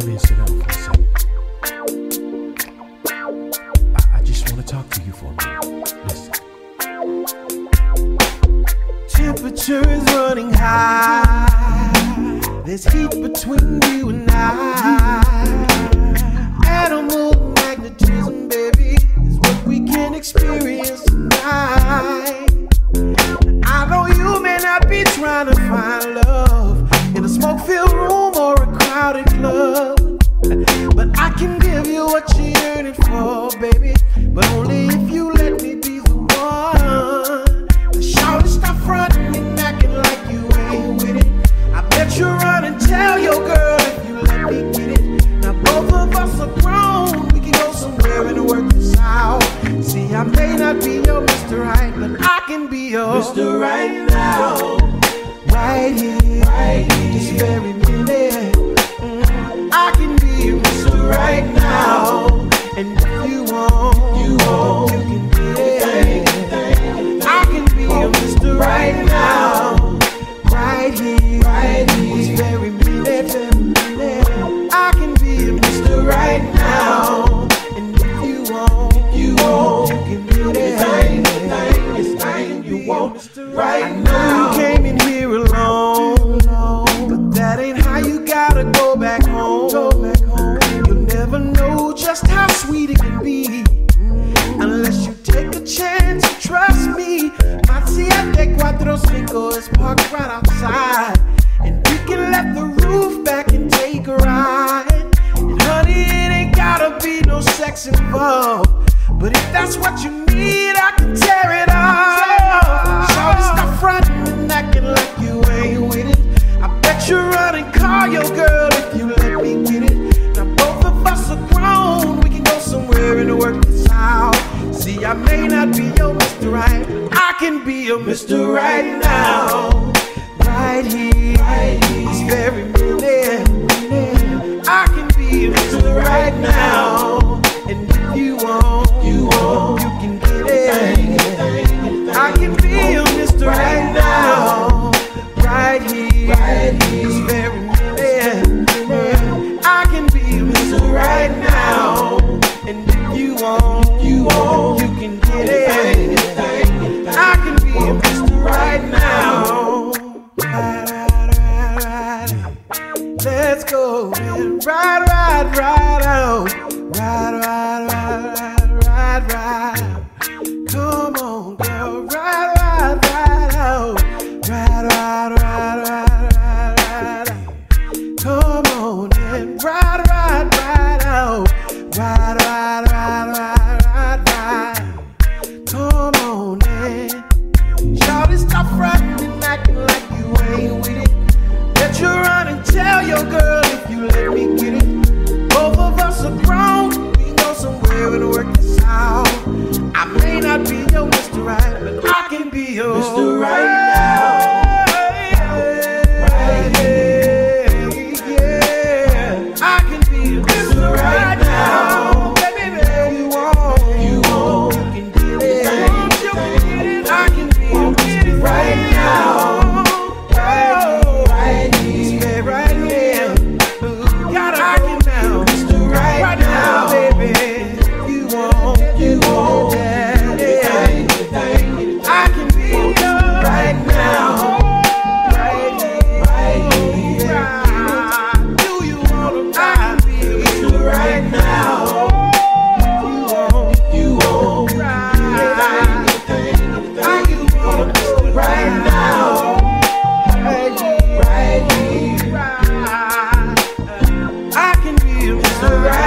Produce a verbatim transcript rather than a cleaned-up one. Come here, sit down for a second. I, I just want to talk to you for a minute. Listen. Temperature is running high. There's heat between you and I. Animal magnetism, baby, is what we can experience tonight. I know you may not be trying to find love in a smoke-filled room or a crowded club, but I can give you what you're yearning for, baby, but only if you let me be the one. Shout it, stop fronting and acting like you ain't with it. I bet you run and tell your girl if you let me get it. Now both of us are grown, we can go somewhere and work this out. See, I may not be your Mister Right, but I can be your Mister Right now. Right here, right here, this very minute. Mm, I can be your Mister Right now. And if you want, you, want, you can be it. I can be your Mister Right now. Right here, right here, this very minute. I can be your Mister Right now. Right now, you came in here alone, but that ain't how you gotta go back home. You'll never know just how sweet it can be unless you take a chance and trust me. My siete cuatro cinco is parked right outside, and we can let the roof back and take a ride. And honey, it ain't gotta be no sex involved, but if that's what you need, I can tear it off. Shout it, stop fronting and acting like you ain't with it. I bet you run and call your girl if you let me get it. Now both of us are grown, we can go somewhere and work this out. See, I may not be your Mister Right, but I can be your Mister Right now. Right here, right here, this very minute. I can be your Mister Right now. And if you want, you want, you can get it. I can be your Mister Right now. Right here, right here, this very minute. I can be your Mister Right now. And if you want, you want, you can get it. I can be your Mister Right now. Right, right, right, right. Let's go, right, right, right out. Ride, ride, ride, ride, ride. Come on, girl, ride, ride, ride out. Ride, ride, ride, ride, ride, ride. Come on and ride, ride, ride out. Ride, ride, ride, ride, ride, ride. Come on and shout it, stop running and acting like you ain't with it. Let you run and tell your girl if you let me get it. Both of us are grown, we go somewhere and work this out. I may not be your Mister Right, but I can be your Mister Right now. Right here, yeah, I can be your Mister Right now. Baby, you want, you want, you can get it. I can be your Mister Right now. Mister Right.